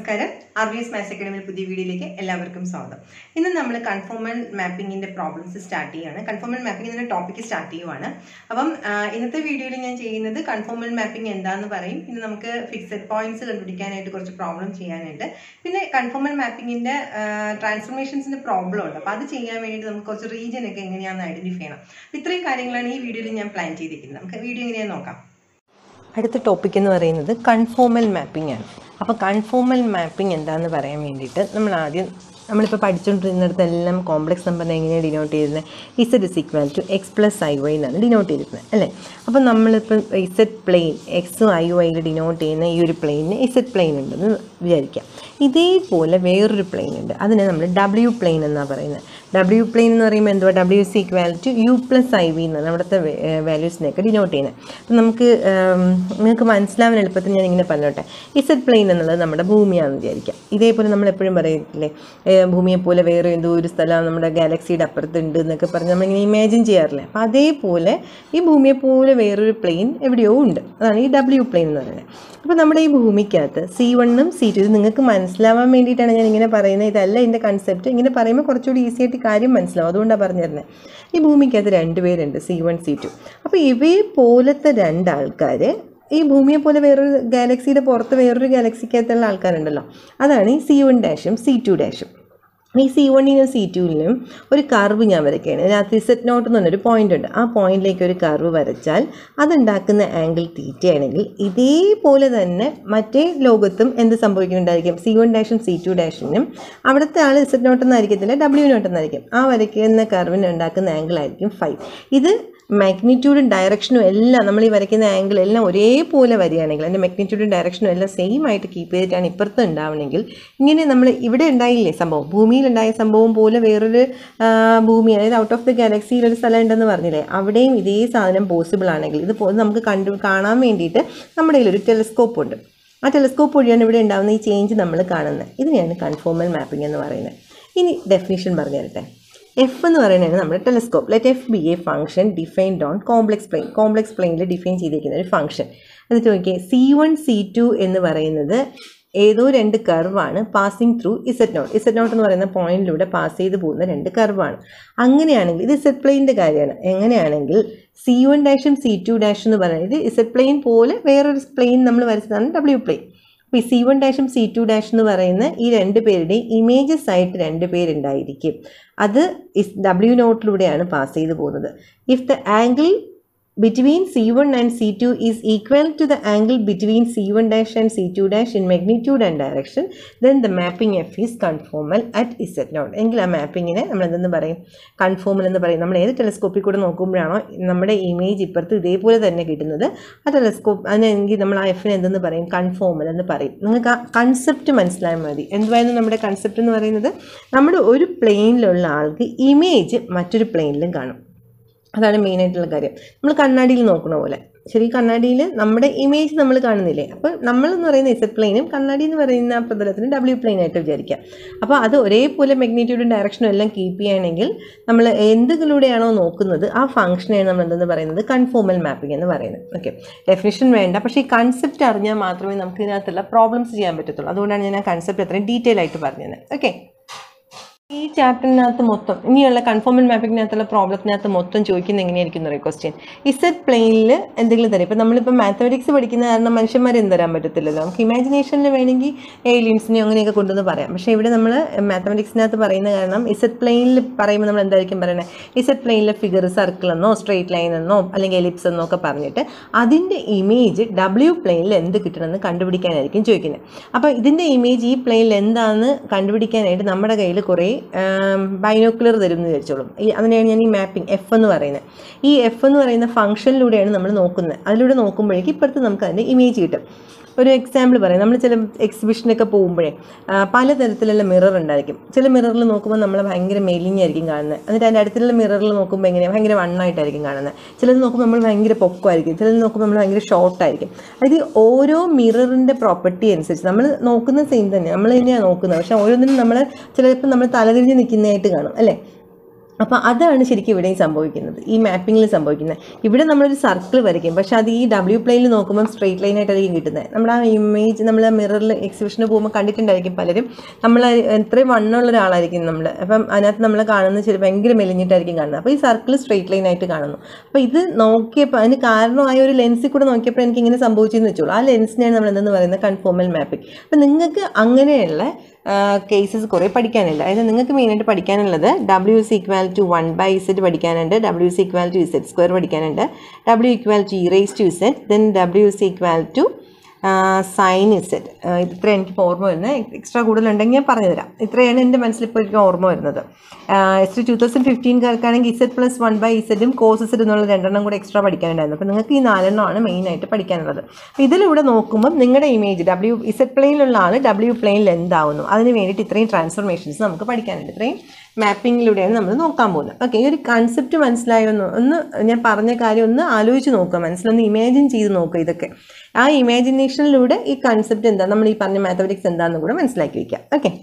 നമസ്കാരം RVS Maths Academy പുതിയ വീഡിയോയിലേക്ക് എല്ലാവർക്കും സ്വാഗതം. ഇന്ന് നമ്മൾ കൺഫോർമൽ മാപ്പിംഗിന്റെ പ്രോബ്ലംസ് സ്റ്റാർട്ട് ചെയ്യാണ്. കൺഫോർമൽ മാപ്പിംഗ് എന്ന ടോപ്പിക് സ്റ്റാർട്ട് ചെയ്യുവാണ്. അപ്പം ഇന്നത്തെ വീഡിയോയിൽ ഞാൻ ചെയ്യുന്നത് കൺഫോർമൽ മാപ്പിംഗ് എന്താണെന്ന് പറയും. പിന്നെ നമുക്ക് ഫിക്സഡ് പോയിന്റ്സ് കണ്ടുപിടിക്കാനായിട്ട് കുറച്ച് പ്രോബ്ലം ചെയ്യാനുണ്ട്. പിന്നെ കൺഫോർമൽ മാപ്പിംഗിന്റെ ട്രാൻസ്ഫോർമേഷൻസിന്റെ പ്രോബ്ലം ഉണ്ട്. അപ്പോൾ അത് ചെയ്യാൻ വേണ്ടി നമുക്ക് കുറച്ച് റീജിയൻ ഒക്കെ എങ്ങനെയാണെന്ന് ഐഡന്റിഫൈ ചെയ്യണം. ഇത്രയും കാര്യങ്ങളാണ് ഈ വീഡിയോയിൽ ഞാൻ പ്ലാൻ ചെയ്തിരിക്കുന്നത്. നമുക്ക് വീഡിയോ എങ്ങനെയാണെന്ന് നോക്കാം. അടുത്ത ടോപ്പിക് എന്ന് പറയുന്നത് കൺഫോർമൽ മാപ്പിംഗ് ആണ്. അപ്പോൾ കൺഫോർമൽ മാപ്പിംഗ് എന്താണെന്ന് പറയാൻ വേണ്ടിയിട്ട് നമ്മളിപ്പോൾ പഠിച്ചുകൊണ്ടിരുന്നിടത്തെല്ലാം കോംപ്ലക്സ് നമ്പറിനെ എങ്ങനെയാണ് ഡിനോട്ട് ചെയ്യുന്നത്? Z is equal to X plus I Y എന്നാണ് ഡിനോട്ട് ചെയ്തിരുന്നത്, അല്ലേ? അപ്പോൾ നമ്മളിപ്പം ഇസഡ് പ്ലെയിൻ എക്സും ഐ വൈയിൽ ഡിനോട്ട് ചെയ്യുന്ന ഈ ഒരു പ്ലെയിനിന് ഇസഡ് പ്ലെയിൻ ഉണ്ടെന്ന് വിചാരിക്കാം. ഇതേപോലെ വേറൊരു പ്ലെയിൻ ഉണ്ട്, അതിനെ നമ്മൾ ഡബ്ല്യു പ്ലെയിൻ എന്നാണ് പറയുന്നത്. ഡബ്ല്യു പ്ലെയിൻ എന്ന് പറയുമ്പോൾ എന്തുവാ? W is equal to U plus I V എന്നാണ് അവിടുത്തെ വാല്യൂസിനെയൊക്കെ ഡിനോട്ട് ചെയ്യുന്നത്. അപ്പം നിങ്ങൾക്ക് മനസ്സിലാവാൻ എളുപ്പത്തിൽ ഞാൻ ഇങ്ങനെ പറഞ്ഞോട്ടെ, ഇസഡ് പ്ലെയിൻ എന്നുള്ളത് നമ്മുടെ ഭൂമിയാണെന്ന് വിചാരിക്കാം. ഇതേപോലെ നമ്മൾ എപ്പോഴും പറയില്ലേ, ഭൂമിയെപ്പോലെ വേറെ എന്തോ ഒരു സ്ഥലം നമ്മുടെ ഗാലക്സിയുടെ അപ്പുറത്തുണ്ട് എന്നൊക്കെ പറഞ്ഞ് നമ്മളിങ്ങനെ ഇമാജിൻ ചെയ്യാറില്ലേ? അപ്പോൾ അതേപോലെ ഈ ഭൂമിയെപ്പോലെ വേറൊരു പ്ലെയിൻ എവിടെയോ ഉണ്ട്, അതാണ് ഈ ഡബ്ല്യു പ്ലെയിൻ എന്ന് പറയുന്നത്. അപ്പോൾ നമ്മുടെ ഈ ഭൂമിക്കകത്ത് C1 ഉം C2 ഇത് നിങ്ങൾക്ക് മനസ്സിലാവാൻ വേണ്ടിയിട്ടാണ് ഞാൻ ഇങ്ങനെ പറയുന്നത്. ഇതല്ല ഇതിൻ്റെ കൺസെപ്റ്റ്, ഇങ്ങനെ പറയുമ്പോൾ കുറച്ചുകൂടി ഈസി ആയിട്ട് കാര്യം മനസ്സിലാവും, അതുകൊണ്ടാണ് പറഞ്ഞിരുന്നത്. ഈ ഭൂമിക്കകത്ത് രണ്ടുപേരുണ്ട്, C1 C2. അപ്പോൾ ഇവയെപ്പോലത്തെ രണ്ടാൾക്കാർ ഈ ഭൂമിയെപ്പോലെ വേറൊരു ഗാലക്സിയുടെ പുറത്ത് വേറൊരു ഗാലക്സിക്കകത്തുള്ള ആൾക്കാരുണ്ടല്ലോ, അതാണ് ഈ C1 ഡാഷും C2 ഡാഷും. ഈ C1നും C2നും ഒരു കർവ് ഞാൻ വരയ്ക്കുകയാണ്. ഇതിനകത്ത് Z0 എന്ന് പറഞ്ഞൊരു പോയിൻ്റ് ഉണ്ട്, ആ പോയിന്റിലേക്ക് ഒരു കർവ് വരച്ചാൽ അതുണ്ടാക്കുന്ന ആംഗിൾ തീറ്റയാണെങ്കിൽ ഇതേപോലെ തന്നെ മറ്റേ ലോകത്തും എന്ത് സംഭവിക്കുന്നുണ്ടായിരിക്കും? C1 ഡാഷും C2 ഡാഷിനും അവിടുത്തെ ആൾ Z0 എന്നായിരിക്കത്തില്ല, W0 എന്നായിരിക്കും. ആ വരയ്ക്കുന്ന കർവിന് ഉണ്ടാക്കുന്ന ആംഗിൾ ആയിരിക്കും 5. ഇത് മാഗ്നിറ്റ്യൂഡും ഡയറക്ഷനും എല്ലാം നമ്മൾ ഈ വരയ്ക്കുന്ന ആംഗിൾ എല്ലാം ഒരേപോലെ വരികയാണെങ്കിൽ, അതിൻ്റെ മാഗ്നിറ്റ്യൂഡും ഡയറക്ഷനും എല്ലാം സെയിം ആയിട്ട് കീപ്പ് ചെയ്തിട്ടാണ് ഇപ്പുറത്ത് ഉണ്ടാവണമെങ്കിൽ, ഇങ്ങനെ നമ്മൾ ഇവിടെ ഉണ്ടായില്ലേ സംഭവം, ഭൂമിയിലുണ്ടായ സംഭവം പോലെ വേറൊരു ഭൂമി, അതായത് ഔട്ട് ഓഫ് ദി ഗാലക്സിയിലൊരു സ്ഥലം ഉണ്ടെന്ന് പറഞ്ഞില്ലേ, അവിടെയും ഇതേ സാധനം പോസിബിൾ ആണെങ്കിൽ, ഇത് നമുക്ക് കാണാൻ വേണ്ടിയിട്ട് നമ്മുടെ കയ്യിലൊരു ടെലിസ്കോപ്പ് ഉണ്ട്. ആ ടെലിസ്കോപ്പ് വഴിയാണ് ഇവിടെ ഉണ്ടാകുന്ന ഈ ചേഞ്ച് നമ്മൾ കാണുന്നത്. ഇതിനെയാണ് കൺഫോർമൽ മാപ്പിംഗ് എന്ന് പറയുന്നത്. ഇനി ഡെഫിനിഷൻ പറഞ്ഞു തരട്ടെ. എഫ് എന്ന് പറയുന്നത് നമ്മുടെ telescope. Let F be a function defined on complex plane. Complex പ്ലെയിനിൽ ഡിഫൈൻ ചെയ്തിരിക്കുന്ന ഒരു ഫംഗ്ഷൻ. എന്നിട്ട് നോക്കിയേ, C1 C2 എന്ന് പറയുന്നത് ഏതോ രണ്ട് കർവാണ് പാസിംഗ് ത്രൂ Z0. Z0 എന്ന് പറയുന്ന പോയിന്റിലൂടെ പാസ് ചെയ്ത് പോകുന്ന രണ്ട് കർവാണ്. അങ്ങനെയാണെങ്കിൽ ഇത് Z പ്ലെയിനിൻ്റെ കാര്യമാണ്. എങ്ങനെയാണെങ്കിൽ C1 ഡാഷും C2 ഡാഷും എന്ന് പറയുന്നത് ഇത് Z പ്ലെയിൻ പോലെ വേറൊരു പ്ലെയിൻ നമ്മൾ വരച്ചതാണ് W പ്ലെയിൻ. അപ്പോൾ ഈ C1 ഡാഷും C2 ഡാഷും എന്ന് പറയുന്ന ഈ രണ്ട് പേരുടെയും ഇമേജസ് ആയിട്ട് രണ്ട് പേരുണ്ടായിരിക്കും. അത് W0 പാസ് ചെയ്ത് പോകുന്നത്. If the angle between C1 and C2 is equal to the angle between C1 dash and C2 dash in magnitude and direction, then the mapping F is conformal at Z0. എങ്കിൽ ആ മാപ്പിങ്ങിനെ നമ്മൾ എന്തെന്ന് പറയും? Conformal എന്ന് പറയും. നമ്മൾ ഏത് ടെലിസ്കോപ്പിൽ കൂടെ നോക്കുമ്പോഴാണോ നമ്മുടെ ഇമേജ് ഇപ്പുറത്ത് ഇതേപോലെ തന്നെ കിട്ടുന്നത്, ആ ടെലിസ്കോപ്പ് അതിനെങ്കിൽ നമ്മൾ ആ എഫിനെ എന്തെന്ന് പറയും? കൺഫോമൽ എന്ന് പറയും. നിങ്ങൾക്ക് ആ കൺസെപ്റ്റ് മനസ്സിലായാൽ മതി. എന്തുവായിരുന്നു നമ്മുടെ കൺസെപ്റ്റ് എന്ന് പറയുന്നത്? നമ്മുടെ ഒരു പ്ലെയിനിലുള്ള ആൾക്ക് ഇമേജ് മറ്റൊരു പ്ലെയിനിലും കാണും. അതാണ് മെയിനായിട്ടുള്ള കാര്യം. നമ്മൾ കണ്ണാടിയിൽ നോക്കണ പോലെ, ശരി, കണ്ണാടിയിൽ നമ്മുടെ ഇമേജ് നമ്മൾ കാണുന്നില്ലേ? അപ്പോൾ നമ്മളെന്ന് പറയുന്ന Z പ്ലെയിനും കണ്ണാടി എന്ന് പറയുന്ന പ്രതലത്തിന് W പ്ലെയിനായിട്ട് വിചാരിക്കാം. അപ്പോൾ അത് ഒരേപോലെ മാഗ്നിറ്റ്യൂഡും ഡയറക്ഷനും എല്ലാം കീപ്പ് ചെയ്യണമെങ്കിൽ നമ്മൾ എന്തിലൂടെയാണോ നോക്കുന്നത് ആ ഫംഗ്ഷനെയാണ് നമ്മൾ എന്തെന്ന് പറയുന്നത്? കൺഫോമൽ മാപ്പിംഗ് എന്ന് പറയുന്നത്. ഓക്കെ, ഡെഫിനിഷൻ വേണ്ട, പക്ഷേ ഈ കൺസെപ്റ്റ് അറിഞ്ഞാൽ മാത്രമേ നമുക്ക് ഇതിനകത്തുള്ള പ്രോബ്ലംസ് ചെയ്യാൻ പറ്റത്തുള്ളൂ. അതുകൊണ്ടാണ് ഞാൻ ആ കൺസെപ്റ്റ് അത്രയും ഡീറ്റെയിൽ ആയിട്ട് പറഞ്ഞത്. ഓക്കെ, ഈ ചാപ്റ്ററിനകത്ത് മൊത്തം ഇനിയുള്ള കൺഫോമൽ മാപ്പിങ്ങിനകത്തുള്ള പ്രോബ്ലത്തിനകത്ത് മൊത്തം ചോദിക്കുന്നത് എങ്ങനെയായിരിക്കും എന്നൊരു ക്വസ്റ്റ്യൻ. Z പ്ലെയിനിൽ എന്തെങ്കിലും തരാം. ഇപ്പോൾ നമ്മളിപ്പോൾ മാത്തമെറ്റിക്സ് പഠിക്കുന്ന കാരണം മനുഷ്യന്മാരെന്ത് തരാൻ പറ്റത്തില്ലല്ലോ, നമുക്ക് ഇമാജിനേഷനിൽ വേണമെങ്കിൽ ഏലിയൻസിനെയോ അങ്ങനെയൊക്കെ കൊണ്ടുവന്ന് പറയാം. പക്ഷേ ഇവിടെ നമ്മൾ മാത്തമെറ്റിക്സിനകത്ത് പറയുന്ന കാരണം Z പ്ലെയിനിൽ പറയുമ്പോൾ നമ്മൾ എന്തായിരിക്കും പറയുന്നത്? Z പ്ലെയിനിലെ ഫിഗർ സർക്കിൾ എന്നോ സ്ട്രെയിറ്റ് ലൈൻ എന്നോ അല്ലെങ്കിൽ എലിപ്സ് എന്നോ ഒക്കെ പറഞ്ഞിട്ട് അതിൻ്റെ ഇമേജ് W പ്ലെയിനിൽ എന്ത് കിട്ടണമെന്ന് കണ്ടുപിടിക്കാനായിരിക്കും ചോദിക്കുന്നത്. അപ്പോൾ ഇതിൻ്റെ ഇമേജ് ഈ പ്ലെയിനിൽ എന്താണെന്ന് കണ്ടുപിടിക്കാനായിട്ട് നമ്മുടെ കയ്യിൽ കുറേ ബൈനോക്കുലർ തരും എന്ന് വിചാരിച്ചോളും. അതിനെയാണ് ഞാൻ ഈ മാപ്പിംഗ് എഫ് എന്ന് പറയുന്നത്. ഈ എഫ് എന്ന് പറയുന്ന ഫംഗ്ഷനിലൂടെയാണ് നമ്മൾ നോക്കുന്നത്. അതിലൂടെ നോക്കുമ്പോഴേക്കും ഇപ്പുറത്ത് നമുക്ക് അതിൻ്റെ ഇമേജ് കിട്ടും. ഒരു എക്സാമ്പിൾ പറയാം, നമ്മൾ ചില എക്സിബിഷനൊക്കെ പോകുമ്പോഴേ പലതരത്തിലുള്ള മിറർ ഉണ്ടായിരിക്കും. ചില മിററിൽ നോക്കുമ്പോൾ നമ്മൾ ഭയങ്കര മെലിഞ്ഞായിരിക്കും കാണുന്നത്, എന്നിട്ട് അതിൻ്റെ അടുത്തുള്ള മിററിൽ നോക്കുമ്പോൾ എങ്ങനെയാണ് ഭയങ്കര വണ്ണമായിട്ടായിരിക്കും കാണുന്നത്. ചിലത് നോക്കുമ്പോൾ നമ്മൾ ഭയങ്കര പൊക്കമായിരിക്കും, ചിലത് നോക്കുമ്പോൾ നമ്മൾ ഭയങ്കര ഷോർട്ടായിരിക്കും. അതായത് ഓരോ മിററിൻ്റെ പ്രോപ്പർട്ടി അനുസരിച്ച് നമ്മൾ നോക്കുന്ന സെയിം തന്നെ നമ്മൾ തന്നെയാണ് നോക്കുന്നത്, പക്ഷേ ഓരോന്നിനും നമ്മൾ ചിലപ്പോൾ നമ്മൾ തലതിരിഞ്ഞ് നിൽക്കുന്നതായിട്ട് കാണും, അല്ലേ? That's the mapping. If we have a circle, we W plane a straight line. We have image a mirror exhibition. We have a circle straight line. This is a lens. Conformal mapping. Cases padikanilla. Adu ningalku main aayittu padikanalladhu w is equal to 1 by z padikanundu, w is equal to z square padikanundu, w equal to e raised to z, then w is equal to sin z. Ithra enakku orma varuna extra koodal undengi njan paranju tharam. Ithra aanu ende manasil ippo irikku orma varunathu. S2 2015 karkkanengi z plus 1 by z um cos z ennulla rendanam kuda extra padikanundayirunnu. Appo ningalku ee naalennam aanu main aayittu padikanalladhu. Appo idil ivide nokkumbom ningade image w z plane il ulla aanu w plane il endavunu. Adinu vendi ithra transformations namukku padikanundu. Ithra mapping iludeyanu nammal nokkan povunu. Okay, ee concept manasilayonu onnu njan paranja karyam onnu aalochichu nokka. Manasilonu imagine cheedu nokka idakke. Aa imagination ilude ee concept endha nammal ee parna mathematics endha nu kuda manasilakki vekkam. Okay.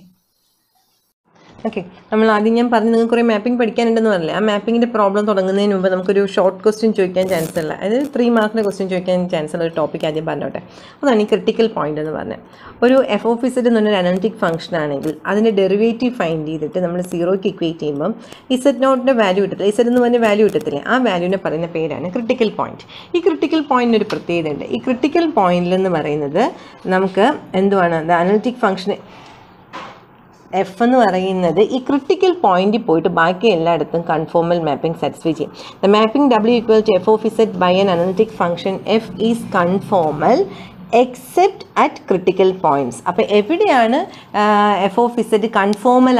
Okay, നമ്മൾ ആദ്യം ഞാൻ പറഞ്ഞു നിങ്ങൾക്ക് കുറേ mapping പഠിക്കാനുണ്ടെന്ന് പറഞ്ഞില്ലേ ആ മാപ്പിംഗിന്റെ problem തുടങ്ങുന്നതിന് മുമ്പ് നമുക്ക് ഒരു ഷോർട്ട് ക്വസ്റ്റ്യൻ ചോദിക്കാൻ ചാൻസ് ഉള്ള അതായത് 3 മാർക്കിന്റെ ക്വസ്റ്റ്യൻ ചോദിക്കാൻ ചാൻസ് ഉള്ള ഒരു ടോപ്പിക് ആദ്യം പറഞ്ഞോട്ടെ അതാണ് ഈ ക്രിട്ടിക്കൽ പോയിന്റ് എന്ന് പറഞ്ഞത് ഒരു എഫ് ഓഫ് z എന്ന് പറഞ്ഞ ഒരു അനലിറ്റിക് ഫംഗ്ഷൻ ആണെങ്കിൽ അതിന്റെ ഡെറിവേറ്റീവ് ഫൈൻഡ് ചെയ്തിട്ട് നമ്മൾ 0 ക്ക് ഇക്വേറ്റ് ചെയ്യുമ്പോൾ z0 ന്റെ വാല്യൂ കിട്ടത്തില്ല z എന്ന് പറഞ്ഞ വാല്യൂ കിട്ടത്തില്ല ആ വാല്യൂനെ പറയുന്ന പേരാണ് ക്രിട്ടിക്കൽ പോയിന്റ് ഈ ക്രിട്ടിക്കൽ പോയിന്റിന് ഒരു പ്രത്യേകത ഉണ്ട് ഈ ക്രിട്ടിക്കൽ പോയിന്റിൽ എന്ന് പറയുന്നത് നമുക്ക് എന്താണ് analytic function F is the critical point conformal mapping satisfies. The mapping W equal to f of z by an analytic function f is conformal except at critical points. Now, every day f of z conformal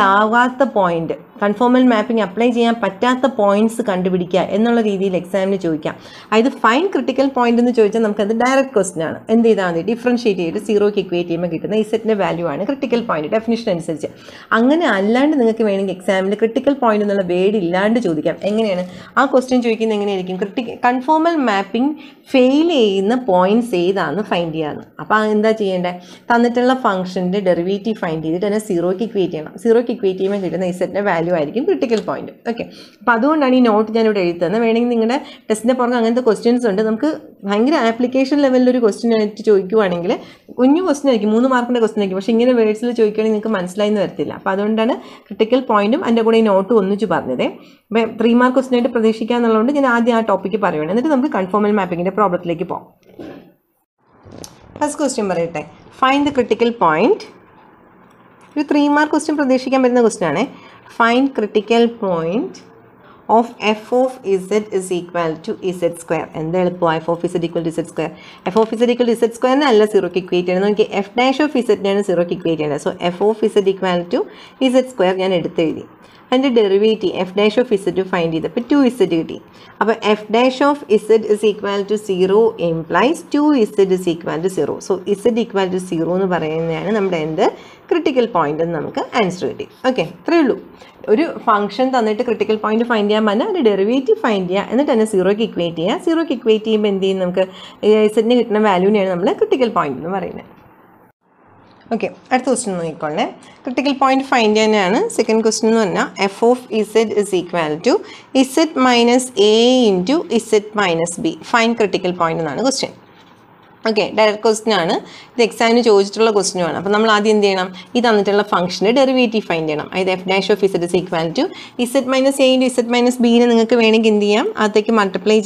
the point. Conformal mapping apply the points kandupidikka ennolla reethiyil exam nu choikkam idu find critical point ennu choicha namukku adu direct question aanu endu idana differentiate cheyide zero ku equate cheyyumba kittuna z inde value aanu critical point definition anusariche angane allandu ningalku venengi exam il critical point ennulla word illandu chodikkam enganeyana aa question choikkunna engane irikkum conformal mapping fail cheyina points edana find cheyanu appo endha cheyende tannittulla function inde derivative find cheyidittu ana zero ku equate cheyanam zero ku equate cheyyumba kittuna z inde value critical point. Okay. Padonani note generated the meaning test the questions under application level question and angle. When you was like Munumark question, in a very slow in the man's line vertilla. Padondana critical point and a good note to Unuchubarne. 3 mark question to Pradeshika and alone in Adia topic paravan and then the conformal mapping in a problem like a first question. Find the critical point. 3 mark question Pradeshika and the question. Find critical point of f of z is equal to z square. And then f of z equal to z square. F of z equal to z square is 0 equate. And f dash of z is 0 equate. So f of z equal to z square and the derivative f dash of z to find it. But 2z. F dash of z is equal to 0 implies 2z is equal to 0. So z equal to 0 is the critical point and we answer it. Okay, through one function that critical point find the derivative find and then 0 equate. 0 equate value critical point. Okay, at question critical point find second question f of z is equal to z minus a into z minus b. Find critical point question. Okay, direct question is the exam question. Now, we will do this function derivative find. F dash of z is equal to z minus a into z minus b. That's multiply.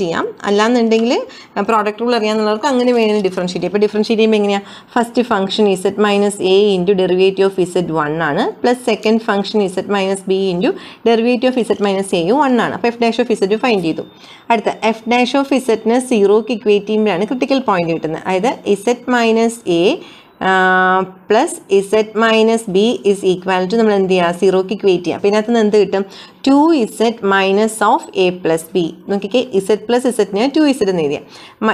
Product rule is differentiate. Differentiate first function is z minus a into derivative of z1 plus second function is z minus b into derivative of z minus a 1. F dash of z find. F dash of z is 0 critical point. Either z minus a plus z minus b is equal to 0 ki equate cheya appo idathu 2z minus of a plus b nokike z plus z ne 2z ennu a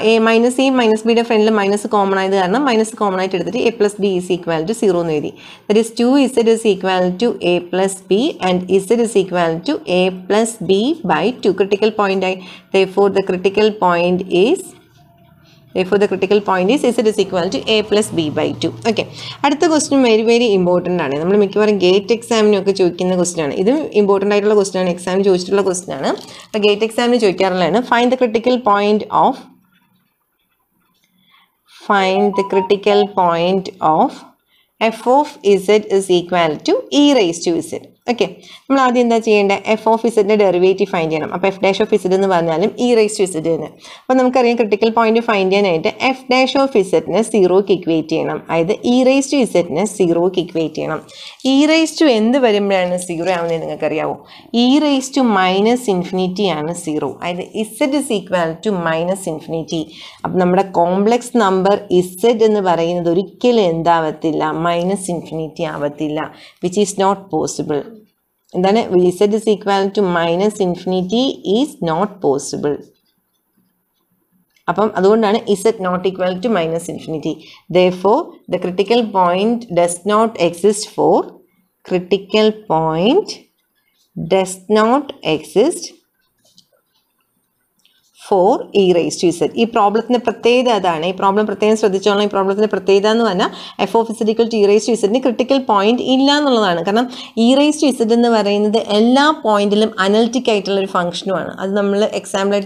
minus b ide friendle minus common aayadu karanam minus common aayittu edutittu a plus b is equal to 0 ennu edhi that is 2z is equal to a plus b and z is equal to a plus b by 2 critical point. Therefore the critical point is Therefore, the critical point is Z is equal to A plus B by 2. Okay. Adutha question very, very important. We will make a GATE exam. This is important question. Exam the GATE exam. Find the critical point of f of z is equal to e raised to z. Okay. We will find f of z derivative. Find f dash of z is e raised to z. Now, we will find critical point find f dash of z is 0 to equate. That is e raised to z is 0 to equate. E raised to is 0. E raised to minus infinity is 0. That is z is equal to minus infinity. Now, our complex number z is minus infinity, which is not possible. Then z is equal to minus infinity is not possible. Z not equal to minus infinity. Therefore, the critical point does not exist for for e raised to z. This problem is f of z equal to e raised to z. This critical point is e raised to z is the point analytic function. That is the example of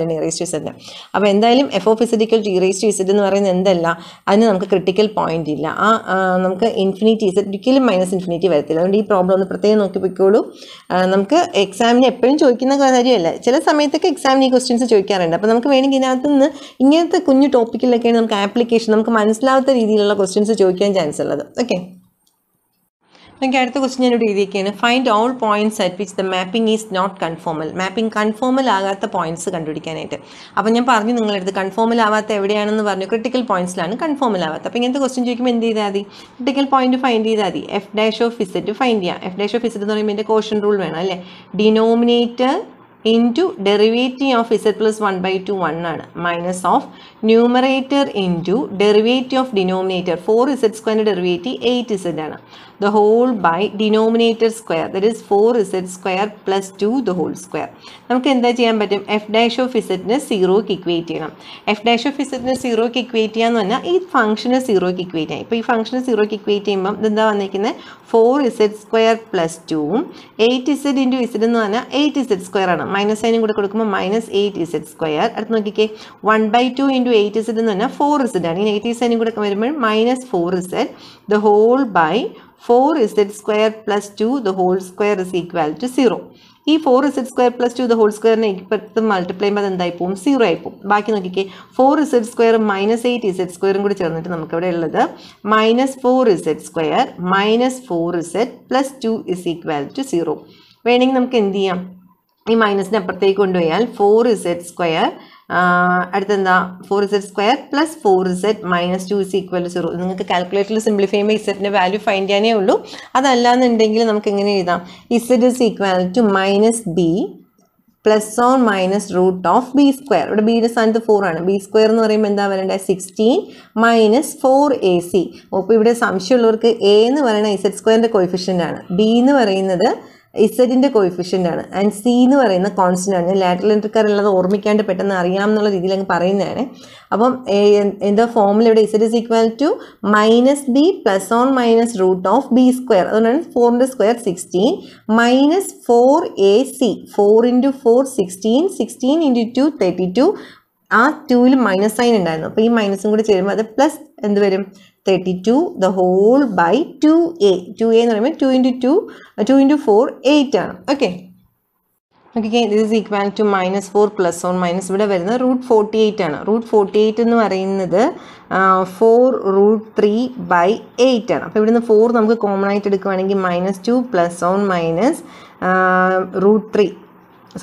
e raised to z. F of z equal to e raised to z is the critical point. Infinity z minus infinity. This problem is the exam. Okay. Find all points at which the mapping is not conformal. Mapping conformal agatha points kandupidikkanayitte. Appo njan parnju ningal eduthu conformal avatha evideyanennu parnju critical points lanu conformal avatha. Appo ingenthe question chodikum endu edadi? Critical point find edadi. F dash of z find cheya. F dash of z ennu parayumbo inde quotient rule venam alle. Denominator into derivative of z plus 1 by 2 1 minus of numerator into derivative of denominator 4z square derivative 8z the whole by denominator square, that is 4z square plus 2 the whole square. Namukku endha cheyan pattum? F dash of z ne 0 ku equate cheyanam. F dash of z ne 0 ku equate cheyannu enna ee function ne 0 ku equate cheyam. Ipo ee function ne 0 ku equate cheyumbam endha vannikune 4z square plus 2 8z into z ennu enna 8z square aanu minus sign kude kodukumba minus 8z square aduthu nokkike 1 by 2 into 8z ennu enna 4z aanu. Ee negative sign kude varumbal minus 4z the whole by 4z square plus 2 the whole square is equal to 0. This 4z square plus 2 the whole square multiply by 0. 4z square minus 8z square minus 4z square minus 4z plus 2 is equal to 0. This minus is 4z square. 4z square plus 4z minus 2 is equal to 0. You can calculate the value find the value. That is z is equal to minus b plus or minus root of b square. B is 4. B square is 16 minus 4ac. Now, the assumption is a is z square coefficient. B is z in the coefficient and c is a constant lateral integral ormikante pettanna ariyaamnalla reethil ange parayunnaane. Appo in the formula z is equal to minus b plus or minus root of b square, that is 4 square 16 minus 4ac 4 into 4 16 16 into 2 32 2 il minus sign undayirunnu. Appo ee minus kude cherumbal adu plus endu varum 32 the whole by 2a. 2a nu parayumbo 2 into 2 2 into 4 8 aanu. Okay. Okay, this is equal to minus 4 plus or minus root 48 aanu. Root 48 nu parayunnathu 4 root 3 by 8 aanu. Appo ividunnu 4 namukku common aayittu edukkuvaanengil minus 2 plus or minus root 3.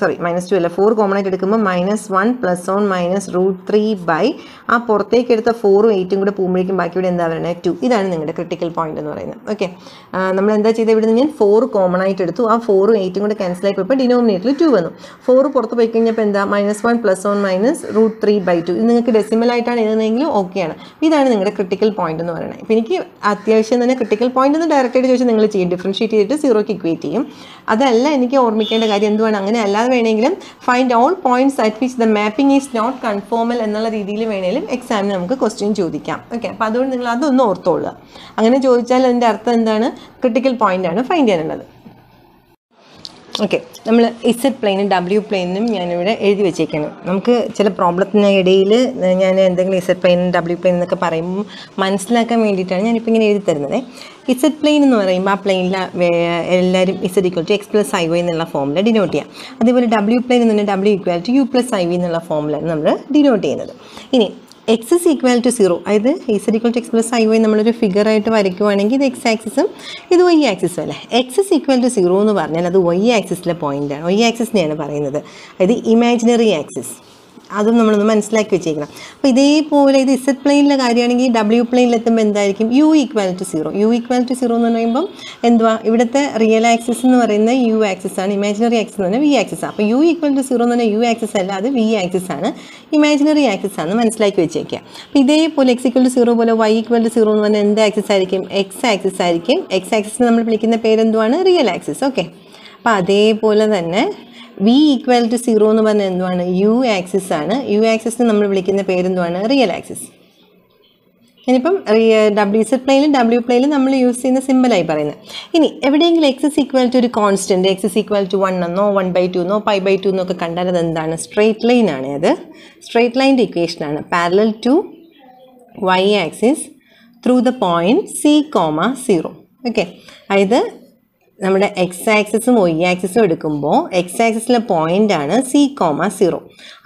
Sorry, minus 2 4 common ആയിട്ട് എടുക്കുമ്പോൾ minus 1 plus on minus root 3 by ആ പുറത്തേക്ക് എടുത്ത 4 8 കൂടെ പോകുമ്പോഴേക്കും ബാക്കി ഇവിടെ എന്താ വരണേ 2. ഇതാണ് നിങ്ങളുടെ ക്രിട്ടിക്കൽ പോയിന്റ് എന്ന് പറയുന്നത്. ഓക്കേ, നമ്മൾ എന്താ ചെയ്തത്? ഇവിടെ ഞാൻ 4 കോമൺ ആയിട്ട് എടുത്തു. ആ 4 8 കൂടെ ക്യാൻസൽ ആയിപ്പോയപ്പോൾ ഡിനോമിനേറ്ററിൽ 2 വന്നു. 4 പുറത്ത് പോയി കഴിഞ്ഞപ്പോൾ എന്താ -1 plus on minus root 3 by 2. ഇത് നിങ്ങൾക്ക് ഡെസിമൽ ആയിട്ടാണ് എഴുതുന്നതെങ്കിൽ ഓക്കെയാണ്. ഇതാണ് നിങ്ങളുടെ ക്രിട്ടിക്കൽ പോയിന്റ് എന്ന് പറയുന്നത്. അപ്പോൾ എനിക്ക് അത്യാവശ്യം തന്നെ ക്രിട്ടിക്കൽ പോയിന്റ് എന്ന് ഡയറക്റ്റ് ആയിട്ട് ചോദിച്ചാൽ നിങ്ങൾ ചെയ്യും ഡിഫറൻഷിയേറ്റ് ചെയ്തിട്ട് 0 ക്ക് ഇക്വേറ്റ് ചെയ്യും. അതല്ല എനിക്ക് ഓർമ്മിക്കേണ്ട കാര്യം എന്തുവാണ്, അങ്ങനെ അല്ല വേണമെങ്കിലും find all points at which the mapping is not conformal എന്നുള്ള രീതിയിൽ വേണമെങ്കിലും എക്സാമിന് നമുക്ക് ക്വസ്റ്റ്യൻ ചോദിക്കാം. ഓക്കെ, അപ്പോൾ അതുകൊണ്ട് നിങ്ങൾ അതൊന്ന് ഓർത്തോളുക. അങ്ങനെ ചോദിച്ചാൽ അതിൻ്റെ അർത്ഥം എന്താണ്? ക്രിട്ടിക്കൽ പോയിന്റ് ആണ് ഫൈൻഡ് ചെയ്യാനുള്ളത്. ഓക്കെ, നമ്മൾ ഇസഡ് പ്ലെയിനും ഡബ്ല്യു പ്ലെയിനും ഞാനിവിടെ എഴുതി വെച്ചേക്കണം. നമുക്ക് ചില പ്രോബ്ലത്തിനിടയിൽ ഞാൻ എന്തെങ്കിലും ഇസഡ് പ്ലെയിനും ഡബ്ല്യു പ്ലെയിൻ എന്നൊക്കെ പറയുമ്പോൾ മനസ്സിലാക്കാൻ വേണ്ടിയിട്ടാണ് ഞാനിപ്പോൾ ഇങ്ങനെ എഴുതി തരുന്നത്. ഇസഡ് പ്ലെയിൻ എന്ന് പറയുമ്പോൾ ആ പ്ലെയിനിൽ എല്ലാവരും Z equal to X plus I Y എന്നുള്ള ഫോമിൽ ഡിനോട്ട് ചെയ്യാം. അതേപോലെ ഡബ്ല്യു പ്ലെയിൻ എന്ന് പറഞ്ഞാൽ W equal to U plus I Y എന്നുള്ള ഫോമിലാണ് നമ്മൾ ഡിനോട്ട് ചെയ്യുന്നത്. ഇനി X is equal to zero, അതായത് is equal to X plus I Y നമ്മളൊരു ഫിഗറായിട്ട് വരയ്ക്കുവാണെങ്കിൽ ഇത് എക്സ് ആക്സിസും ഇത് വൈ ആക്സിസും അല്ലേ. X is equal to zero എന്ന് പറഞ്ഞാൽ അത് വൈ ആക്സിസിലെ പോയിൻ്റാണ്, വൈ ആക്സിസിനെയാണ് പറയുന്നത്, അതായത് ഇമാജിനറി ആക്സിസ്. അതും നമ്മളൊന്ന് മനസ്സിലാക്കി വെച്ചേക്കണം. അപ്പോൾ ഇതേപോലെ ഇത് ഇസഡ് പ്ലെയിനിലെ കാര്യമാണെങ്കിൽ ഡബ്ല്യു പ്ലെയിനിലെത്തുമ്പോൾ എന്തായിരിക്കും? U equal to zero. U equal to zero എന്ന് പറയുമ്പം എന്തുവാ? ഇവിടുത്തെ റിയൽ ആക്സിസ് എന്ന് പറയുന്നത് യു ആക്സിസ് ആണ്, ഇമാജിനറി ആക്സിസ് എന്ന് പറഞ്ഞാൽ വി ആക്സിസ് ആണ്. അപ്പോൾ യു ഈക്വൽ ടു സീറോ എന്ന് പറഞ്ഞാൽ യു ആക്സിസ് അല്ല, അത് വി ആക്സിസ് ആണ്, ഇമാജിനറി ആക്സിസ് ആണ്, മനസ്സിലാക്കി വെച്ചേക്കുക. അപ്പോൾ ഇതേപോലെ എക്സ് ഈക്വൽ ടു സീറോ പോലെ വൈ ഈക്വൽ ടു സീറോ എന്ന് പറഞ്ഞാൽ എന്ത് ആക്സിസ് ആയിരിക്കും? എക്സ് ആക്സിസ് ആയിരിക്കും. എക്സ് ആക്സിസിന് നമ്മൾ വിളിക്കുന്ന പേരെന്തുവാണ്? Real axis. ഓക്കെ, അപ്പോൾ അതേപോലെ തന്നെ വി ഈക്വൽ ടു സീറോ എന്ന് പറഞ്ഞാൽ എന്തുവാണ്? യു ആക്സിസ് ആണ്, യു ആക്സിസിന് നമ്മൾ വിളിക്കുന്ന പേരെന്തുവാണ്? Real axis. ഇനിയിപ്പം ഇസഡ് പ്ലെയിനിലും ഡബ്ല്യു പ്ലെയിലും നമ്മൾ യൂസ് ചെയ്യുന്ന സിമ്പിളായി പറയുന്നത്. ഇനി എവിടെയെങ്കിലും എക്സ് ഈക്വൽ ടു ഒരു constant, X equal to one എന്നോ വൺ ബൈ ടു എന്നോ പൈ ബൈ ടു എന്നൊക്കെ കണ്ടാൽ അത് എന്താണ്? സ്ട്രെയിറ്റ് ലൈൻ ആണ്. അത് സ്ട്രെയിറ്റ് ലൈൻ്റെ ഇക്വേഷനാണ്. Parallel to Y axis through the point C comma zero. Okay, അതായത് നമ്മുടെ എക്സ് ആക്സിസും വൈ ആക്സിസും എടുക്കുമ്പോൾ എക്സ് ആക്സിസിലെ പോയിൻ്റാണ് സി കോമ സീറോ.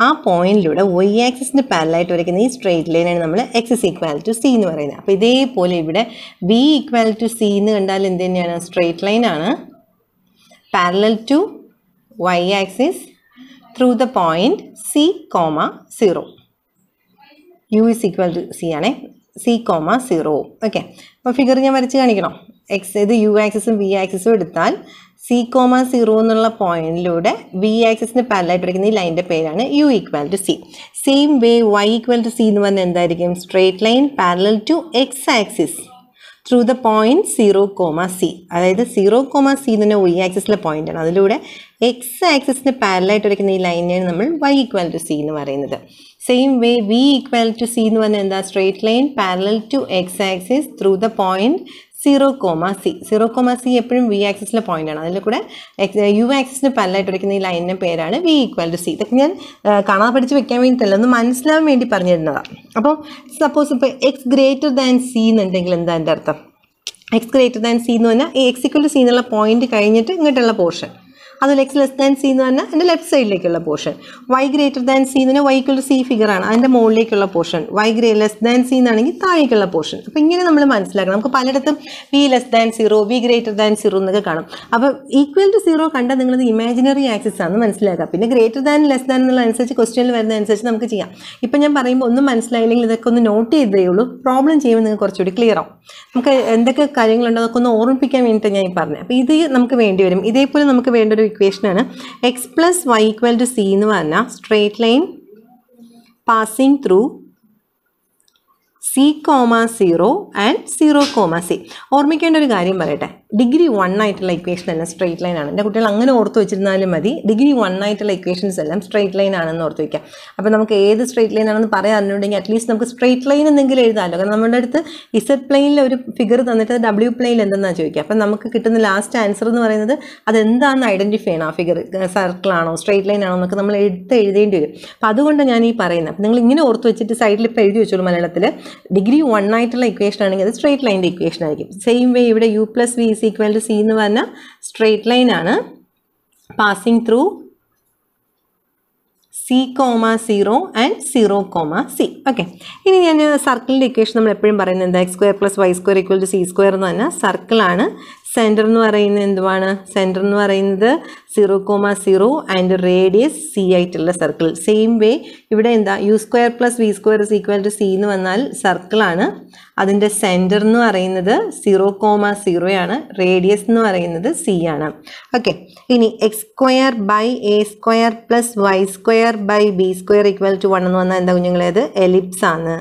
ആ പോയിൻറ്റിലൂടെ വൈ ആക്സിസിൻ്റെ പാരലായിട്ട് വരയ്ക്കുന്ന ഈ സ്ട്രെയിറ്റ് ലൈനാണ് നമ്മൾ എക്സ് ഈക്വൽ ടു സി എന്ന് പറയുന്നത്. അപ്പോൾ ഇതേപോലെ ഇവിടെ ബി ഈക്വൽ ടു സി എന്ന് കണ്ടാൽ എന്ത് തന്നെയാണ്? സ്ട്രെയിറ്റ് ലൈനാണ്, parallel to Y axis through the point C comma zero. U is equal to C ആണേ, സി കോമ സീറോ. ഓക്കെ, അപ്പോൾ ഫിഗർ ഞാൻ വരച്ച് കാണിക്കണം. എക്സ് ഇത് യു ആക്സിസും വി ആക്സിസും എടുത്താൽ സി കോമ സീറോ എന്നുള്ള പോയിന്റിലൂടെ വി ആക്സിസിന് പാരലായിട്ട് വരയ്ക്കുന്ന ഈ ലൈൻ്റെ പേരാണ് U equal to C. Same way Y equal to C എന്ന് പറഞ്ഞാൽ എന്തായിരിക്കും? Straight line parallel to X axis through the point zero comma C. അതായത് സീറോ കോമ സി എന്ന് പറഞ്ഞാൽ വൈ ആക്സിസിലെ പോയിൻ്റാണ്, അതിലൂടെ എക്സ് ആക്സിസിന് പാരലായിട്ട് വരയ്ക്കുന്ന ഈ ലൈനിനെയാണ് നമ്മൾ വൈ ഈക്വൽ ടു സി എന്ന് പറയുന്നത്. Same way V equal to C എന്ന് പറഞ്ഞാൽ എന്താ? Straight line parallel to X axis through the point zero comma C. Zero comma C എപ്പോഴും വി ആക്സിസിലെ പോയിൻ്റാണ്, അതിൽ കൂടെ യു ആക്സിസിന് പാരലായിട്ട് വരയ്ക്കുന്ന ഈ ലൈനിൻ്റെ പേരാണ് വി ഈക്വൽ ടു സി. ഇതൊക്കെ ഞാൻ കാണാതെ പഠിച്ച് വെക്കാൻ വേണ്ടി തന്നെ, ഒന്ന് മനസ്സിലാവാൻ വേണ്ടി പറഞ്ഞു തരുന്നതാണ്. അപ്പോൾ സപ്പോസ് ഇപ്പോൾ എക്സ് ഗ്രേറ്റർ ദാൻ സി എന്നുണ്ടെങ്കിൽ എന്താ എൻ്റെ അർത്ഥം? എക്സ് ഗ്രേറ്റർ ദാൻ സി എന്ന് പറഞ്ഞാൽ ഈ എക്സ് ഈക്വൽ ടു സി എന്നുള്ള പോയിൻറ്റ് കഴിഞ്ഞിട്ട് ഇങ്ങോട്ടുള്ള പോർഷൻ, അതുപോലെ എക്സ് ലെസ് ദാൻ സി എന്ന് പറഞ്ഞാൽ അതിൻ്റെ ലെഫ്റ്റ് സൈഡിലേക്കുള്ള portion. Y greater than C എന്ന് പറഞ്ഞാൽ വൈക്കുള്ള സി ഫിഗറാണ്, അതിൻ്റെ മുകളിലേക്കുള്ള portion. Y less than C എന്നാണെങ്കിൽ താഴേക്കുള്ള പോർഷൻ. അപ്പോൾ ഇങ്ങനെ നമ്മൾ മനസ്സിലാക്കണം. നമുക്ക് പലയിടത്തും V less than zero, V greater than zero എന്നൊക്കെ കാണും. അപ്പോൾ ഈക്വൽ ടു സീറോ കണ്ടാൽ നിങ്ങളത് ഇമാജിനറി ആക്സിസ് ആണെന്ന് മനസ്സിലാക്കാം. പിന്നെ ഗ്രേറ്റർ ദാൻ ലെസ് ദാൻ എന്നുള്ള അനുസരിച്ച് ക്വസ്റ്റ്യനിൽ വരുന്ന അനുസരിച്ച് നമുക്ക് ചെയ്യാം. ഇപ്പം ഞാൻ പറയുമ്പോൾ ഒന്നും മനസ്സിലായില്ലെങ്കിൽ ഇതൊക്കെ ഒന്ന് നോട്ട് ചെയ്തേ ഉള്ളൂ. പ്രോബ്ലം ചെയ്യുമ്പോൾ നിങ്ങൾക്ക് കുറച്ചുകൂടി ക്ലിയർ ആവും. നമുക്ക് എന്തൊക്കെ കാര്യങ്ങളുണ്ടോ അതൊക്കെ ഒന്ന് ഓർമ്മിപ്പിക്കാൻ വേണ്ടിയിട്ട് ഞാൻ ഈ പറഞ്ഞത്. അപ്പോൾ ഇത് നമുക്ക് വേണ്ടി വരും. ഇതേപോലെ നമുക്ക് വേണ്ട ഒരു ഇക്വേഷനാണ് X plus Y equal to C എന്ന് പറഞ്ഞാൽ straight line passing through C comma zero and zero comma C. ഓർമ്മിക്കേണ്ട ഒരു കാര്യം പറയട്ടെ, ഡിഗ്രി വൺ ആയിട്ടുള്ള ഇക്വേഷൻ എല്ലാം സ്ട്രെയിറ്റ് ലൈൻ ആണ്. എൻ്റെ കുട്ടികൾ അങ്ങനെ ഓർത്ത് വെച്ചിരുന്നാലും മതി, ഡിഗ്രി വൺ ആയിട്ടുള്ള ഇക്വേഷൻസ് എല്ലാം സ്ട്രെയിറ്റ് ലൈൻ ആണെന്ന് ഓർത്ത് വയ്ക്കാം. അപ്പോൾ നമുക്ക് ഏത് സ്ട്രെയിറ്റ് ലൈൻ ആണെന്ന് പറയാറുണ്ടെങ്കിൽ അറ്റ്ലീസ്റ്റ് നമുക്ക് സ്ട്രെയിറ്റ് ലൈൻ എന്തെങ്കിലും എഴുതാമല്ലോ. കാരണം നമ്മുടെ അടുത്ത് ഇസഡ് പ്ലെയിനിൽ ഒരു ഫിഗർ തന്നിട്ട് ഡബ്ല്യു പ്ലെയിൻ എന്തെന്നാണ് ചോദിക്കുക. അപ്പം നമുക്ക് കിട്ടുന്ന ലാസ്റ്റ് ആൻസർ എന്ന് പറയുന്നത് അതെന്താണെന്ന് ഐഡൻറ്റിഫൈ ചെയ്യണം. ആ ഫിഗർ സർക്കിളാണോ സ്ട്രെയിറ്റ് ലൈൻ ആണോ എന്നൊക്കെ നമ്മൾ എടുത്ത് എഴുതേണ്ടി വരും. അപ്പോൾ അതുകൊണ്ട് ഞാൻ ഈ പറയുന്നത്. അപ്പം നിങ്ങൾ ഇങ്ങനെ ഓർത്ത് വെച്ചിട്ട് സൈഡിൽ ഇപ്പോൾ എഴുതി വെച്ചോളൂ. മലയാളത്തിൽ ഡിഗ്രി വൺ ആയിട്ടുള്ള ഇക്വേഷൻ ആണെങ്കിൽ അത് സ്ട്രെയിറ്റ് ലൈൻ്റെ ഇക്വേഷൻ ആയിരിക്കും. സെയിം വേ ഇവിടെ U plus V is equal to C എന്ന് പറഞ്ഞാൽ സ്ട്രെയിറ്റ് ലൈൻ ആണ് passing through C comma zero and zero comma C. Okay, ഇനി ഞാൻ സർക്കിളിൻ്റെ ഇക്വേഷൻ നമ്മൾ എപ്പോഴും പറയുന്നത് എന്താ? X square plus Y square equal to C square എന്ന് പറഞ്ഞാൽ സർക്കിളാണ്. സെൻറ്റർ എന്ന് പറയുന്നത് എന്തുവാണ്? സെൻറ്റർ എന്ന് പറയുന്നത് zero comma zero and radius C ആയിട്ടുള്ള സർക്കിൾ. സെയിം വേ ഇവിടെ എന്താ? U square plus V square is equal to C എന്ന് പറഞ്ഞാൽ സർക്കിളാണ്. അതിൻ്റെ സെൻറ്റർ എന്ന് പറയുന്നത് സീറോ കോമ സീറോയാണ്, റേഡിയസ് എന്ന് പറയുന്നത് സി ആണ്. ഓക്കെ, ഇനി X square by A square plus Y square by B square equal to one എന്ന് പറഞ്ഞാൽ എന്താ കുഞ്ഞുങ്ങളേത്? എലിപ്സ് ആണ്.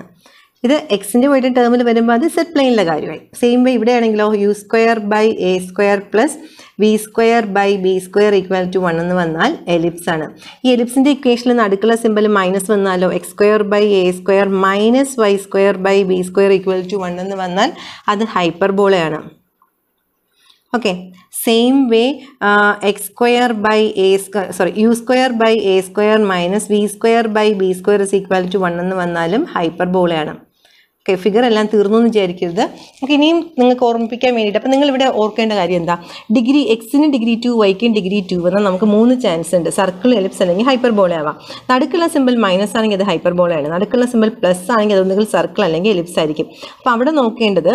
ഇത് എക്സിന്റെ പോയിട്ട് ടേമിൽ വരുമ്പോൾ അത് സെറ്റ് പ്ലെയിനിലെ കാര്യമായി. സെയിം വേ ഇവിടെയാണെങ്കിലോ U square by A square plus B square by B square equal to 1 എന്ന് വന്നാൽ എലിപ്സ് ആണ്. ഈ എലിപ്സിന്റെ ഇക്വേഷനിൽ നടുക്കുള്ള സിമ്പൽ മൈനസ് വന്നാലോ X square by A square minus Y square by B square equal to 1 എന്ന് വന്നാൽ അത് ഹൈപ്പർബോളയാണ്. Okay, same way X square by A square sorry U square by A square minus V square by B square is equal to 1 എന്ന് വന്നാലും ഹൈപ്പർബോളയാണ്. Okay, figure എല്ലാം തീർന്നു എന്ന് വിചാരിക്കരുത്. ഓക്കെ, ഇനിയും നിങ്ങൾക്ക് ഓർമ്മിപ്പിക്കാൻ വേണ്ടിയിട്ട് അപ്പോൾ നിങ്ങളിവിടെ ഓർക്കേണ്ട കാര്യം എന്താ, ഡിഗ്രി എക്സിന് ഡിഗ്രി 2 വൈക്കും ഡിഗ്രി 2 എന്നാൽ നമുക്ക് 3 ചാൻസ് ഉണ്ട്. സർക്കിൾ, എലിപ്സ് അല്ലെങ്കിൽ ഹൈപ്പർബോളയാവാം. നടുക്കുള്ള സിമ്പിൾ മൈനസ് ആണെങ്കിൽ അത് ഹൈപ്പർബോളയാണ്, നടുക്കുള്ള സിമ്പിൾ പ്ലസ് ആണെങ്കിൽ അതൊന്നെങ്കിൽ സർക്കിൾ അല്ലെങ്കിൽ എലിപ്സ് ആയിരിക്കും. അപ്പോൾ അവിടെ നോക്കേണ്ടത്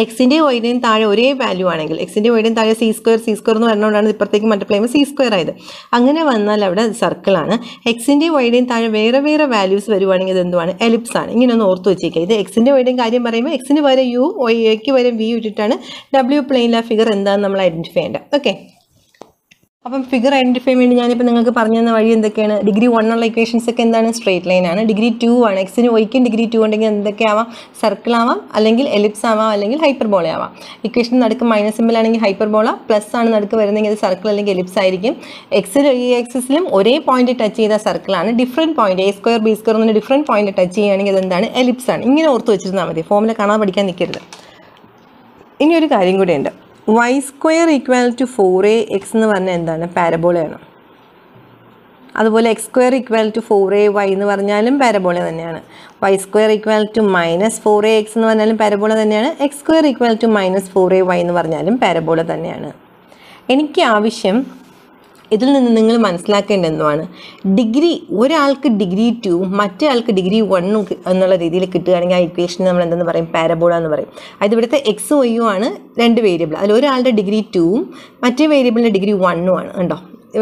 എക്സിൻ്റെ ഒയിൻ്റെയും താഴെ ഒരേ വാല്യൂ ആണെങ്കിൽ, എക്സിൻ്റെ ഒയിൻ്റെയും താഴെ സി സ്ക്വയർ എന്ന് പറഞ്ഞുകൊണ്ടാണ് ഇപ്പുറത്തേക്ക് മൾട്ടിപ്ലൈ ചെയ്യുമ്പോൾ സി സ്ക്വയർ ആയത്. അങ്ങനെ വന്നാൽ അവിടെ സർക്കിളാണ്. എക്സിൻ്റെ ഒയിൻ്റെയും താഴെ വേറെ വേറെ വാല്യൂസ് വരുവാണെങ്കിൽ അത് എന്തുവാണ്, എലിപ്സ് ആണ്. ഇങ്ങനെ ഒന്ന് ഓർത്ത് വെച്ചേക്കുക. ഇത് എക്സിൻ്റെ ഒയിൻ്റെയും കാര്യം പറയുമ്പോൾ എക്സിന് വരെ യു, ഒയ്ക്ക് വരെ വി ഇട്ടിട്ടാണ് ഡബ്ല്യു പ്ലെയിനിലെ ഫിഗർ എന്താണെന്ന് നമ്മൾ ഐഡൻറ്റിഫൈ ചെയ്യേണ്ടത്. ഓക്കെ, അപ്പം ഫിഗർ ഐഡൻറ്റിഫൈ വേണ്ടി ഞാനിപ്പോൾ നിങ്ങൾക്ക് പറഞ്ഞു തന്ന വഴി എന്തൊക്കെയാണ്, ഡിഗ്രി 1 ഉള്ള ഇക്വേഷൻസ് ഒക്കെ എന്താണ്, സ്ട്രേറ്റ് ലൈനാണ്. ഡിഗ്രി 2 ആണ്, എക്സിന് ഒയ്ക്കും ഡിഗ്രി 2 ഉണ്ടെങ്കിൽ എന്തൊക്കെയാവാം, സർക്കിൾ ആവാം അല്ലെങ്കിൽ എലിപ്സ് ആവാം അല്ലെങ്കിൽ ഹൈപ്പർബോള ആവാം. ഇക്വേഷൻ നടുക്ക് മൈനസ് സിമ്പിൾ ആണെങ്കിൽ ഹൈപ്പർബോള, പ്ലസ് ആണ് നടുക്ക് വരുന്നെങ്കിൽ അത് സർക്കിൾ അല്ലെങ്കിൽ എലിപ്സ് ആയിരിക്കും. എക്സിൽ ഈ എക്സിലും ഒരേ പോയിന്റ് ടച്ച് ചെയ്ത സർക്കിളാണ്. Different point A square B square എന്നൊരു ഡിഫറൻറ്റ് പോയിന്റ് ടച്ച് ചെയ്യുകയാണെങ്കിൽ അതെന്താണ്, എലിപ്സ് ആണ്. ഇങ്ങനെ ഓർത്ത് വെച്ചിരുന്നാൽ മതി, ഫോമിൽ കാണാതെ പഠിക്കാൻ നിൽക്കരുത്. ഇനി ഒരു കാര്യം കൂടിയുണ്ട്, Y square equal to 4a X എന്ന് പറഞ്ഞാൽ എന്താണ്, പാരബോളയാണ്. അതുപോലെ X square equal to 4a Y എന്ന് പറഞ്ഞാലും പാരബോള തന്നെയാണ്. Y square equal to minus 4a X എന്ന് പറഞ്ഞാലും പാരബോള തന്നെയാണ്. X square equal to minus 4a Y എന്ന് പറഞ്ഞാലും പാരബോള തന്നെയാണ്. എനിക്ക് ആവശ്യം ഇതിൽ നിന്ന് നിങ്ങൾ മനസ്സിലാക്കേണ്ട എന്താണ്, ഡിഗ്രി ഒരാൾക്ക് ഡിഗ്രി 2 മറ്റേ ആൾക്ക് ഡിഗ്രി 1 എന്നുള്ള രീതിയിൽ കിട്ടുകയാണെങ്കിൽ ആ ഇക്വേഷൻ നമ്മൾ എന്തെന്ന് പറയും, പാരബോള എന്ന് പറയും. അത് ഇവിടുത്തെ എക്സ് ഒയ്യും ആണ്, 2 വേരിയബിൾ. അതിൽ ഒരാളുടെ ഡിഗ്രി 2ഉം മറ്റേ വേരിയബിളിൻ്റെ ഡിഗ്രി 1 ആണ്. കണ്ടോ,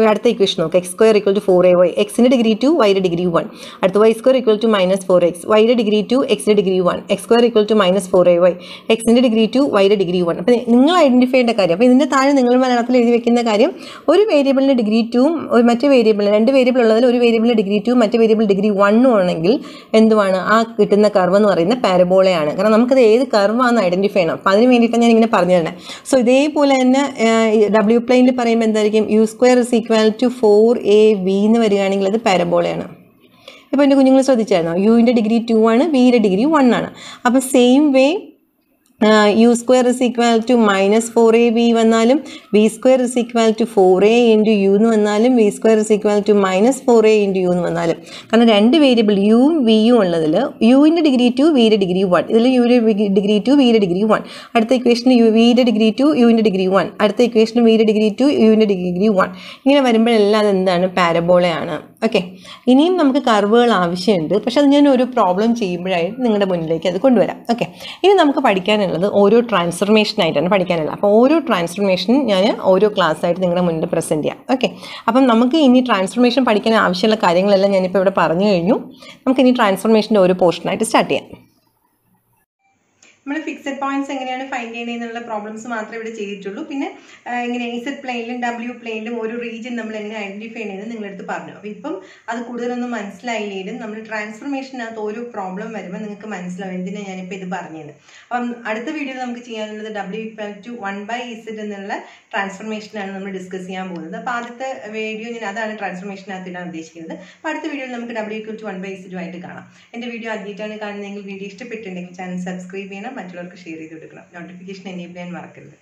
അടുത്ത ഇക്വേഷൻ നോക്കാം. X square equal to 4a Y, എക്സിൻ്റെ ഡിഗ്രി 2 വൈയുടെ ഡിഗ്രി 1. അടുത്ത Y square equal to minus 4x, വൈയുടെ ഡിഗ്രി 2 എക്സിൻ്റെ degree 1. X square equal to minus 4a Y, എക്സിൻ്റെ ഡിഗ്രി 2 വൈയുടെ ഡിഗ്രി 1. അപ്പോൾ നിങ്ങൾ ഐഡൻറ്റിഫൈ ചെയ്യേണ്ട കാര്യം, അപ്പോൾ ഇതിൻ്റെ താഴെ നിങ്ങൾ മലയാളത്തിൽ എഴുതി വെക്കുന്ന കാര്യം, ഒരു വേരിയബിളിൻ്റെ ഡിഗ്രി 2ഉം മറ്റേ വേരിയബിളിന്, 2 വേരിയബിൾ ഉള്ളതിൽ ഒരു വേരിയബിളിൻ്റെ ഡിഗ്രി 2 മറ്റേ വേരിയബിൾ ഡിഗ്രി 1 ആണെങ്കിൽ എന്തുവാണ് ആ കിട്ടുന്ന കർവ് എന്ന് പറയുന്ന പാരബോളയാണ്. കാരണം നമുക്കത് ഏത് കർവാണെന്ന് ഐഡൻറ്റിഫൈ ചെയ്യണം. അപ്പോൾ അതിന് വേണ്ടിയിട്ടാണ് ഞാൻ ഇങ്ങനെ പറഞ്ഞു തരണേ. സോ ഇതേപോലെ തന്നെ ഡബ്ല്യു പ്ലെയിനിൽ പറയുമ്പോൾ എന്തായിരിക്കും, u square equal to 4ab എന്ന് വരികയാണെങ്കിൽ അത് പാരബോളയാണ്. ഇപ്പോൾ എൻ്റെ കുഞ്ഞുങ്ങൾ ശ്രദ്ധിച്ചായിരുന്നോ, യുവിൻ്റെ ഡിഗ്രി 2 ആണ്, വിയുടെ ഡിഗ്രി 1 ആണ്. അപ്പോൾ same way U square is equal to minus 4a B വന്നാലും B square is equal to 4a into U എന്ന് വന്നാലും B square is equal to minus 4a into U എന്ന് വന്നാലും, കാരണം 2 വേരിയബിൾ യുവും വിയും ഉള്ളതിൽ യുവിൻ്റെ ഡിഗ്രി 2 വിയുടെ ഡിഗ്രി 1, ഇതിൽ യുവിൻ്റെ ഡിഗ്രി 2 വിയുടെ ഡിഗ്രി 1. അടുത്ത ഇക്വേഷന് യു വിയുടെ ഡിഗ്രി 2 യുവിൻ്റെ ഡിഗ്രി 1, അടുത്ത ഇക്വേഷന് വിയുടെ ഡിഗ്രി 2 യുവിൻ്റെ ഡിഗ്രി 1. ഇങ്ങനെ വരുമ്പോഴെല്ലാം അതെന്താണ്, പാരബോളയാണ്. ഓക്കെ, ഇനിയും നമുക്ക് കർവുകൾ ആവശ്യമുണ്ട്, പക്ഷെ അത് ഞാൻ ഒരു പ്രോബ്ലം ചെയ്യുമ്പോഴായിട്ട് നിങ്ങളുടെ മുന്നിലേക്ക് അത് കൊണ്ടുവരാം. ഓക്കെ, ഇനി നമുക്ക് പഠിക്കാനുള്ളത് ഓരോ ട്രാൻസ്ഫോർമേഷനായിട്ടാണ് പഠിക്കാനുള്ളത്. അപ്പോൾ ഓരോ ട്രാൻസ്ഫോർമേഷനും ഞാൻ ഓരോ ക്ലാസ്സായിട്ട് നിങ്ങളുടെ മുന്നിൽ പ്രസൻറ്റ് ചെയ്യാം. ഓക്കെ, അപ്പം നമുക്ക് ഇനി ട്രാൻസ്ഫോർമേഷൻ പഠിക്കാൻ ആവശ്യമുള്ള കാര്യങ്ങളെല്ലാം ഞാനിപ്പോൾ ഇവിടെ പറഞ്ഞു കഴിഞ്ഞു. നമുക്കിനി ട്രാൻസ്ഫോർമേഷൻ്റെ ഓരോ പോർഷനായിട്ട് സ്റ്റാർട്ട് ചെയ്യാം. നമ്മൾ ഫിക്സഡ് പോയിന്റ്സ് എങ്ങനെയാണ് ഫൈൻഡ് ചെയ്യണമെന്നുള്ള പ്രോബ്ലംസ് മാത്രമേ ഇവിടെ ചെയ്തിട്ടുള്ളൂ. പിന്നെ എങ്ങനെ ഇസഡ് പ്ലെയിനിലും ഡബ്ല്യു പ്ലെയിനിലും ഒരു റീജിയൻ നമ്മൾ എങ്ങനെ ഐഡന്റിഫൈ ചെയ്യണമെന്ന് നിങ്ങളെടുത്ത് പറഞ്ഞു. അപ്പോൾ ഇപ്പം അത് കൂടുതലൊന്നും മനസ്സിലായില്ലെങ്കിലും നമ്മൾ ട്രാൻസ്ഫോർമേഷനകത്ത് ഓരോ പ്രോബ്ലം വരുമ്പോൾ നിങ്ങൾക്ക് മനസ്സിലാവും എന്തിനാണ് ഞാനിപ്പോൾ ഇത് പറഞ്ഞത്. അപ്പം അടുത്ത വീഡിയോയിൽ നമുക്ക് ചെയ്യാനുള്ളത് ഡബ്ല്യു ഈക്വൽ ടു 1/z എന്നുള്ള ട്രാൻസ്ഫോർമേഷനാണ് നമ്മൾ ഡിസ്കസ് ചെയ്യാൻ പോകുന്നത്. അപ്പോൾ ആദ്യത്തെ വീഡിയോ ഞാൻ അതാണ് ട്രാൻസ്ഫോർമേഷനകത്ത് ഇടാൻ ഉദ്ദേശിക്കുന്നത്. അപ്പോൾ അടുത്ത വീഡിയോയിൽ നമുക്ക് ഡബ്ല്യു ഈക്വൽ ടു 1/z ആയിട്ട് കാണാം. എൻ്റെ വീഡിയോ ആദ്യമായിട്ടാണ് കാണുന്നതെങ്കിൽ വീഡിയോ ഇഷ്ടപ്പെട്ടിട്ടുണ്ടെങ്കിൽ ചാനൽ സബ്സ്ക്രൈബ് ചെയ്യണം, മറ്റുള്ളവർക്ക് ഷെയർ ചെയ്ത് കൊടുക്കണം, നോട്ടിഫിക്കേഷൻ എനേബിൾ ചെയ്യാൻ മറക്കരുത്.